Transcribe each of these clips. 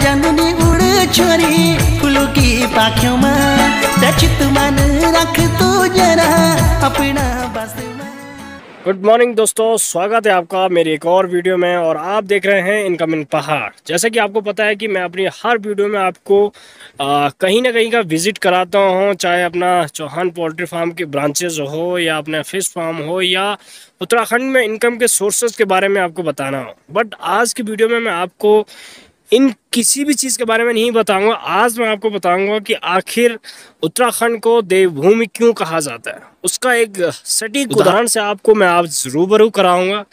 जननी उड़ छोरी फूलों की पाखियों में सचित मन रख तू जरा अपना बस। गुड मॉर्निंग दोस्तों, स्वागत है आपका मेरी एक और वीडियो में और आप देख रहे हैं इनकम इन पहाड़। जैसे कि आपको पता है कि मैं अपनी हर वीडियो में आपको कहीं ना कहीं का विज़िट कराता हूं, चाहे अपना चौहान पोल्ट्री फार्म के ब्रांचेज हो या अपना फिश फार्म हो या उत्तराखंड में इनकम के सोर्सेज के बारे में आपको बताना हो। बट आज की वीडियो में मैं आपको इन किसी भी चीज़ के बारे में नहीं बताऊँगा। आज मैं आपको बताऊँगा कि आखिर उत्तराखंड को देवभूमि क्यों कहा जाता है, उसका एक सटीक उदाहरण से आपको मैं आज रूबरू कराऊंगा।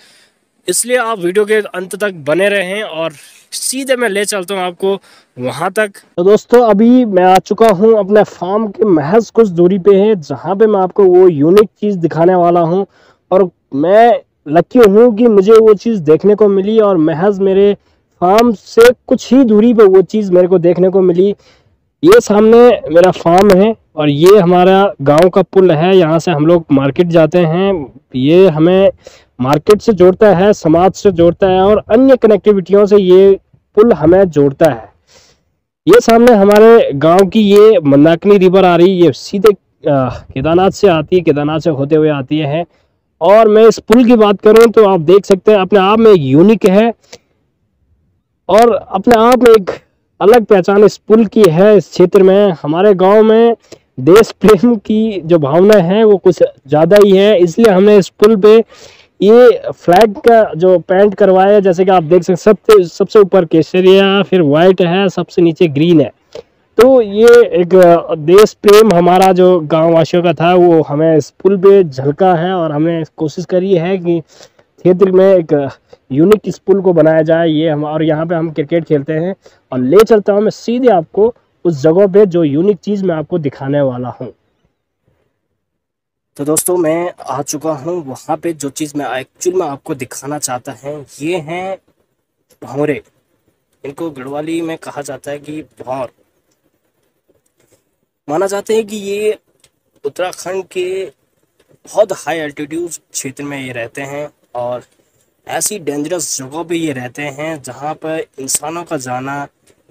इसलिए आप वीडियो के अंत तक बने रहें और सीधे मैं ले चलता हूं आपको वहां तक। तो दोस्तों अभी मैं आ चुका हूं अपने फार्म के महज कुछ दूरी पे है, जहां पे मैं आपको वो यूनिक चीज़ दिखाने वाला हूं। और मैं लकी हूं कि मुझे वो चीज़ देखने को मिली और महज मेरे फार्म से कुछ ही दूरी पे वो चीज़ मेरे को देखने को मिली। ये सामने मेरा फार्म है और ये हमारा गांव का पुल है, यहाँ से हम लोग मार्केट जाते हैं। ये हमें मार्केट से जोड़ता है, समाज से जोड़ता है और अन्य कनेक्टिविटियों से ये पुल हमें जोड़ता है। ये सामने हमारे गांव की ये मंदाकिनी रिवर आ रही है, ये सीधे केदारनाथ से आती है, केदारनाथ से होते हुए आती है। और मैं इस पुल की बात करूँ तो आप देख सकते हैं अपने आप में यूनिक है और अपने आप में एक अलग पहचान इस पुल की है। इस क्षेत्र में हमारे गांव में देश प्रेम की जो भावना है वो कुछ ज़्यादा ही है, इसलिए हमने इस पुल पे ये फ्लैग का जो पेंट करवाया है, जैसे कि आप देख सकते सबसे ऊपर केसरिया, फिर वाइट है, सबसे नीचे ग्रीन है। तो ये एक देश प्रेम हमारा जो गाँव वासियों का था वो हमें इस पुल पे झलका है और हमने कोशिश करी है कि क्षेत्र में एक यूनिक इस पुल को बनाया जाए। ये हम और यहाँ पे हम क्रिकेट खेलते हैं और ले चलता हूँ मैं सीधे आपको उस जगह पे जो यूनिक चीज़ मैं आपको दिखाने वाला हूँ। तो दोस्तों मैं आ चुका हूँ वहाँ पे, जो चीज़ मैं एक्चुअल में आपको दिखाना चाहता है ये हैं भवरे। इनको गढ़वाली में कहा जाता है कि भौर। माना जाता है कि ये उत्तराखंड के बहुत हाई एल्टीट्यूड क्षेत्र में ये रहते हैं और ऐसी डेंजरस जगहों पे ये रहते हैं जहाँ पर इंसानों का जाना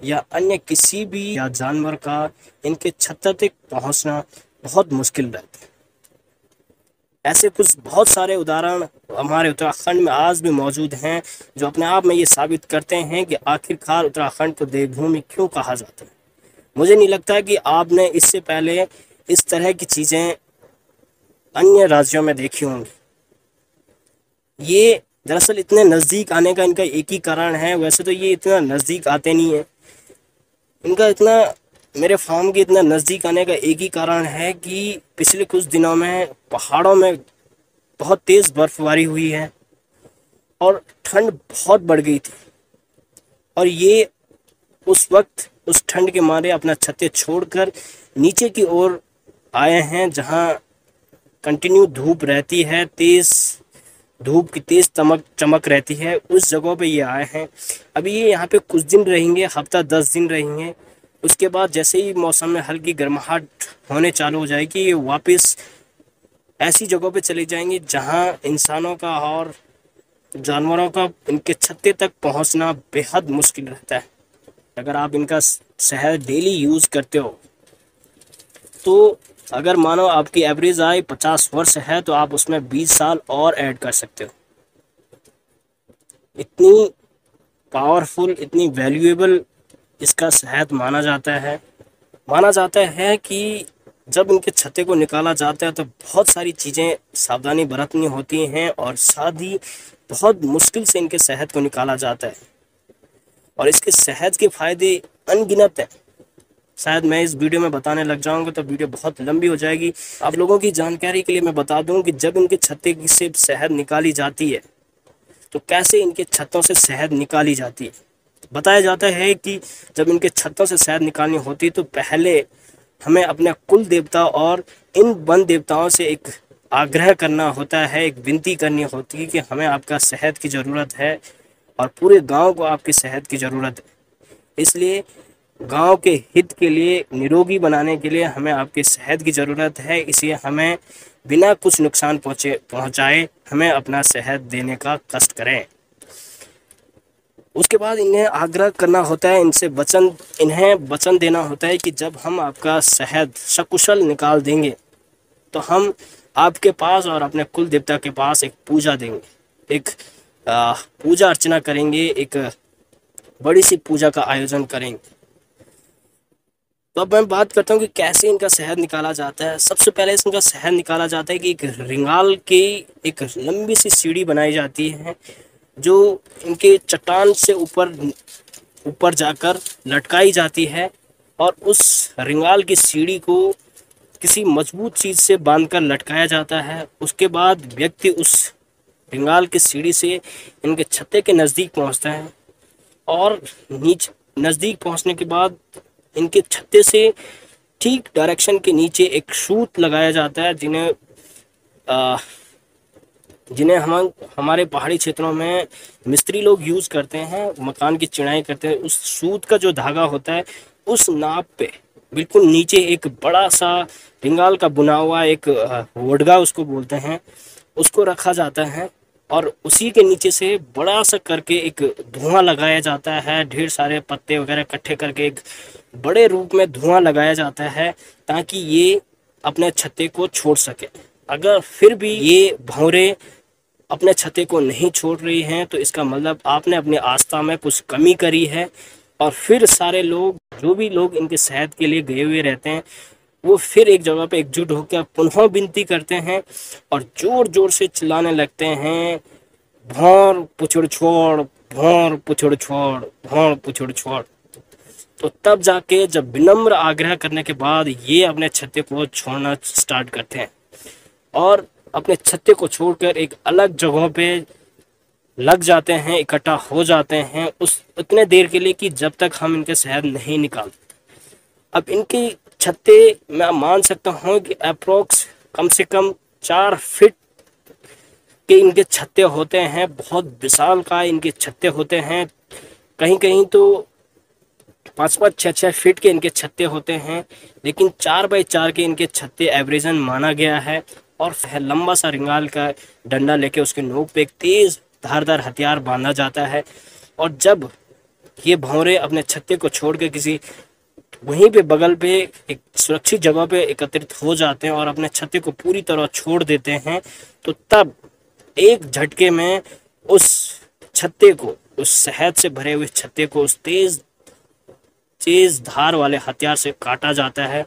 या अन्य किसी भी या जानवर का इनके छत्तर तक पहुँचना बहुत मुश्किल रहता है। ऐसे कुछ बहुत सारे उदाहरण हमारे उत्तराखंड में आज भी मौजूद हैं जो अपने आप में ये साबित करते हैं कि आखिरकार उत्तराखंड को देवभूमि क्यों कहा जाता है। मुझे नहीं लगता कि आपने इससे पहले इस तरह की चीज़ें अन्य राज्यों में देखी होंगी। ये दरअसल इतने नज़दीक आने का इनका एक ही कारण है। वैसे तो ये इतना नज़दीक आते नहीं है, इनका इतना मेरे फार्म के इतना नज़दीक आने का एक ही कारण है कि पिछले कुछ दिनों में पहाड़ों में बहुत तेज़ बर्फबारी हुई है और ठंड बहुत बढ़ गई थी और ये उस वक्त उस ठंड के मारे अपना छत्ते छोड़कर नीचे की ओर आए हैं जहां कंटिन्यू धूप रहती है, तेज़ धूप की तेज़ चमक रहती है। उस जगह पे ये आए हैं। अभी ये यहाँ पे कुछ दिन रहेंगे, हफ्ता 10 दिन रहेंगे। उसके बाद जैसे ही मौसम में हल्की गर्माहट होने चालू हो जाएगी ये वापस ऐसी जगहों पे चले जाएंगे जहाँ इंसानों का और जानवरों का इनके छत्ते तक पहुँचना बेहद मुश्किल रहता है। अगर आप इनका शहर डेली यूज़ करते हो तो अगर मानो आपकी एवरेज आय 50 वर्ष है तो आप उसमें 20 साल और ऐड कर सकते हो। इतनी पावरफुल, इतनी वैल्यूएबल इसका शहद माना जाता है। माना जाता है कि जब इनके छत्ते को निकाला जाता है तो बहुत सारी चीज़ें सावधानी बरतनी होती हैं और साथ ही बहुत मुश्किल से इनके शहद को निकाला जाता है और इसके शहद के फ़ायदे अनगिनत हैं। शायद मैं इस वीडियो में बताने लग जाऊंगा तो वीडियो बहुत लंबी हो जाएगी। आप लोगों की जानकारी के लिए मैं बता दूं कि जब इनके छत्ते से शहद निकाली जाती है तो कैसे इनके छत्तों से शहद निकाली जाती है। बताया जाता है कि जब इनके छत्तों से शहद निकालनी होती है तो पहले हमें अपने कुल देवता और इन वन देवताओं से एक आग्रह करना होता है, एक विनती करनी होती है कि हमें आपका शहद की ज़रूरत है और पूरे गाँव को आपके शहद की ज़रूरत है, इसलिए गांव के हित के लिए, निरोगी बनाने के लिए हमें आपके शहद की ज़रूरत है, इसलिए हमें बिना कुछ नुकसान पहुँचाए हमें अपना शहद देने का कष्ट करें। उसके बाद इन्हें आग्रह करना होता है, इन्हें वचन देना होता है कि जब हम आपका शहद सकुशल निकाल देंगे तो हम आपके पास और अपने कुल देवता के पास एक पूजा देंगे, एक पूजा अर्चना करेंगे, एक बड़ी सी पूजा का आयोजन करेंगे। तो अब मैं बात करता हूँ कि कैसे इनका शहद निकाला जाता है। सबसे पहले इनका शहद निकाला जाता है कि एक रिंगाल की एक लंबी सी सीढ़ी बनाई जाती है जो इनके चट्टान से ऊपर जाकर लटकाई जाती है और उस रिंगाल की सीढ़ी को किसी मजबूत चीज़ से बांधकर लटकाया जाता है। उसके बाद व्यक्ति उस रिंगाल की सीढ़ी से इनके छत्ते के नज़दीक पहुंचता है और नीचे नज़दीक पहुंचने के बाद इनके छत्ते से ठीक डायरेक्शन के नीचे एक सूत लगाया जाता है, जिन्हें हम हमारे पहाड़ी क्षेत्रों में मिस्त्री लोग यूज़ करते हैं, मकान की चिनाई करते हैं। उस सूत का जो धागा होता है उस नाप पे बिल्कुल नीचे एक बड़ा सा रिंगाल का बुना हुआ एक वोडगा उसको बोलते हैं, उसको रखा जाता है और उसी के नीचे से बड़ा सा करके एक धुआं लगाया जाता है। ढेर सारे पत्ते वगैरह इकट्ठे करके एक बड़े रूप में धुआं लगाया जाता है ताकि ये अपने छत्ते को छोड़ सके। अगर फिर भी ये भौरे अपने छत्ते को नहीं छोड़ रही हैं तो इसका मतलब आपने अपनी आस्था में कुछ कमी करी है। और फिर सारे लोग, जो भी लोग इनके शहद के लिए गए हुए रहते हैं, वो फिर एक जगह पे एकजुट होकर पुनः विनती करते हैं और जोर जोर से चिल्लाने लगते हैं, भौर पुछड़ छोड़, भौर पुछड़ छोड़, भौर पुछड़ छोड़। तो तब जाके जब विनम्र आग्रह करने के बाद ये अपने छत्ते को छोड़ना स्टार्ट करते हैं और अपने छत्ते को छोड़कर एक अलग जगहों पे लग जाते हैं, इकट्ठा हो जाते हैं उस उतने देर के लिए कि जब तक हम इनके शहद नहीं निकालते। अब इनके छत्ते मैं मान सकता हूँ कि अप्रोक्स कम से कम 4 फीट के इनके छत्ते होते हैं, बहुत विशाल का इनके छत्ते होते हैं, कहीं कहीं तो 5-5, 6-6 फीट के इनके छत्ते होते हैं, लेकिन 4x4 के इनके छत्ते एवरेजन माना गया है। और लंबा सा रिंगाल का डंडा लेके उसके नोक पे एक तेज़ धारदार हथियार बांधा जाता है और जब ये भौरे अपने छत्ते को छोड़कर किसी वहीं पे बगल पे एक सुरक्षित जगह पे एकत्रित हो जाते हैं और अपने छत्ते को पूरी तरह छोड़ देते हैं तो तब एक झटके में उस छत्ते को, उस शहद से भरे हुए छत्ते को उस तेज़ धार वाले हथियार से काटा जाता है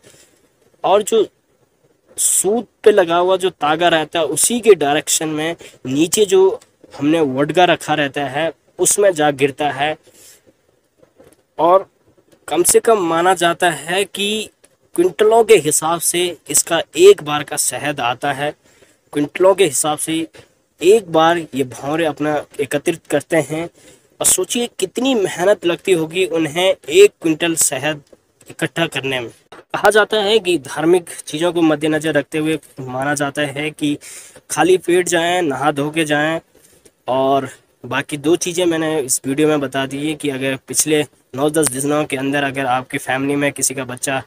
और जो सूत पे लगा हुआ जो तागा रहता है उसी के डायरेक्शन में नीचे जो हमने वोडगा रखा रहता है उसमें जा गिरता है। और कम से कम माना जाता है कि क्विंटलों के हिसाब से इसका एक बार का शहद आता है। क्विंटलों के हिसाब से एक बार ये भौरे अपना एकत्रित करते हैं और सोचिए कितनी मेहनत लगती होगी उन्हें 1 क्विंटल शहद इकट्ठा करने में। कहा जाता है कि धार्मिक चीज़ों को मद्देनज़र रखते हुए माना जाता है कि खाली पेट जाएं, नहा धो के जाएँ। और बाकी 2 चीज़ें मैंने इस वीडियो में बता दी है कि अगर पिछले 9-10 दिनों के अंदर अगर आपकी फैमिली में किसी का बच्चा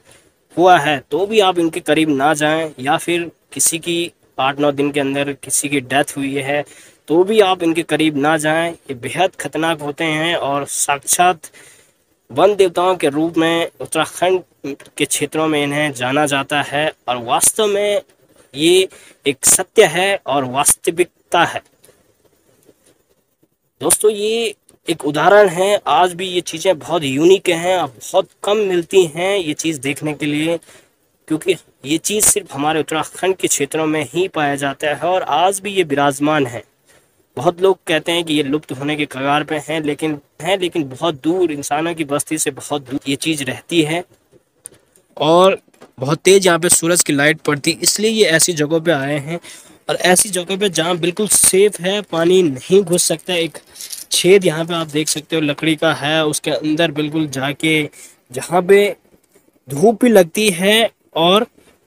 हुआ है तो भी आप इनके करीब ना जाएं, या फिर किसी की 8-9 दिन के अंदर किसी की डेथ हुई है तो भी आप इनके करीब ना जाएं। ये बेहद खतरनाक होते हैं और साक्षात वन देवताओं के रूप में उत्तराखंड के क्षेत्रों में इन्हें जाना जाता है और वास्तव में ये एक सत्य है और वास्तविकता है। दोस्तों, ये एक उदाहरण है, आज भी ये चीज़ें बहुत यूनिक हैं, अब बहुत कम मिलती हैं ये चीज़ देखने के लिए, क्योंकि ये चीज़ सिर्फ हमारे उत्तराखंड के क्षेत्रों में ही पाया जाता है और आज भी ये विराजमान है। बहुत लोग कहते हैं कि ये लुप्त होने के कगार पे हैं, लेकिन बहुत दूर, इंसानों की बस्ती से बहुत दूर ये चीज़ रहती है और बहुत तेज़ यहाँ पर सूरज की लाइट पड़ती, इसलिए ये ऐसी जगहों पर आए हैं और ऐसी जगह पे जहाँ बिल्कुल सेफ है, पानी नहीं घुस सकता। एक छेद यहाँ पे आप देख सकते हो, लकड़ी का है, उसके अंदर बिल्कुल जाके जहाँ पे धूप भी लगती है और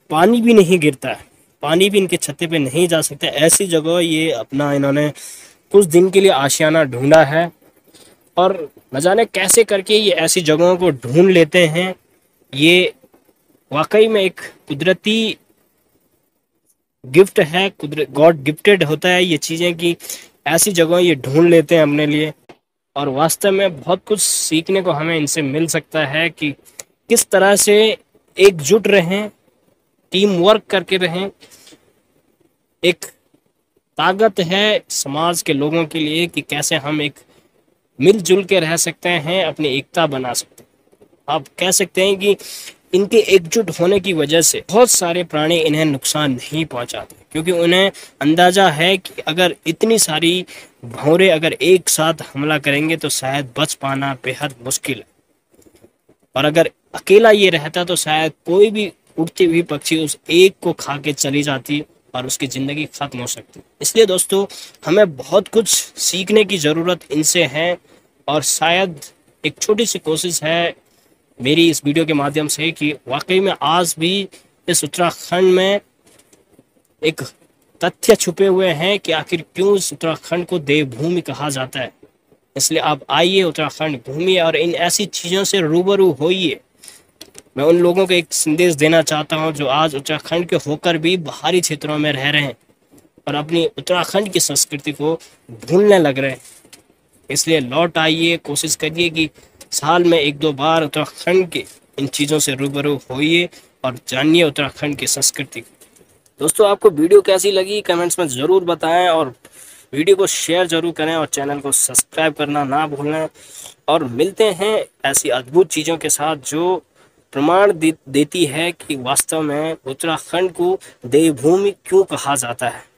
पानी भी नहीं गिरता है, पानी भी इनके छत्ते पे नहीं जा सकता। ऐसी जगह ये अपना इन्होंने कुछ दिन के लिए आशियाना ढूंढा है और न जाने कैसे करके ये ऐसी जगहों को ढूंढ लेते हैं। ये वाकई में एक कुदरती गिफ्ट है, गॉड गिफ्टेड होता है ये चीज़ें कि ऐसी जगह ये ढूंढ लेते हैं अपने लिए। और वास्तव में बहुत कुछ सीखने को हमें इनसे मिल सकता है कि किस तरह से एकजुट रहें, टीम वर्क करके रहें। एक ताकत है समाज के लोगों के लिए कि कैसे हम एक मिलजुल के रह सकते हैं, अपनी एकता बना सकते हैं। आप कह सकते हैं कि इनके एकजुट होने की वजह से बहुत सारे प्राणी इन्हें नुकसान नहीं पहुंचाते, क्योंकि उन्हें अंदाजा है कि अगर इतनी सारी भौरे अगर एक साथ हमला करेंगे तो शायद बच पाना बेहद मुश्किल है, और अगर अकेला ये रहता तो शायद कोई भी उड़ती हुई पक्षी उस एक को खा के चली जाती और उसकी ज़िंदगी खत्म हो सकती। इसलिए दोस्तों हमें बहुत कुछ सीखने की ज़रूरत इनसे है, और शायद एक छोटी सी कोशिश है मेरी इस वीडियो के माध्यम से कि वाकई में आज भी इस उत्तराखंड में एक तथ्य छुपे हुए हैं कि आखिर क्यों इस उत्तराखंड को देवभूमि कहा जाता है। इसलिए आप आइए, उत्तराखंड घूमिए और इन ऐसी चीज़ों से रूबरू होइए। मैं उन लोगों को एक संदेश देना चाहता हूं जो आज उत्तराखंड के होकर भी बाहरी क्षेत्रों में रह रहे हैं और अपनी उत्तराखंड की संस्कृति को भूलने लग रहे हैं। इसलिए लौट आइए, कोशिश करिए कि साल में एक दो बार उत्तराखंड के इन चीज़ों से रूबरू होइए और जानिए उत्तराखंड की संस्कृति। दोस्तों आपको वीडियो कैसी लगी कमेंट्स में ज़रूर बताएं, और वीडियो को शेयर ज़रूर करें और चैनल को सब्सक्राइब करना ना भूलें। और मिलते हैं ऐसी अद्भुत चीज़ों के साथ जो प्रमाण देती है कि वास्तव में उत्तराखंड को देवभूमि क्यों कहा जाता है।